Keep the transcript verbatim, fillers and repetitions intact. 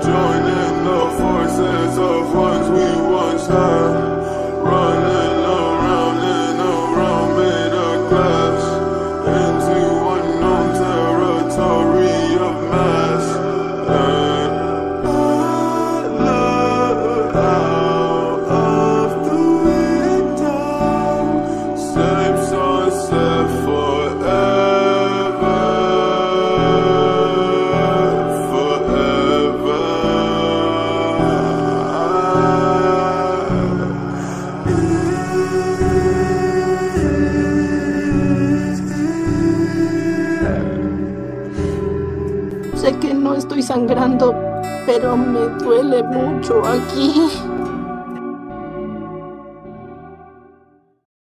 Joining the forces of ones we once had, running around and around made a clash into unknown territory of mass. And I look out of the window, shapes are set forever. Sé que no estoy sangrando, pero me duele mucho aquí.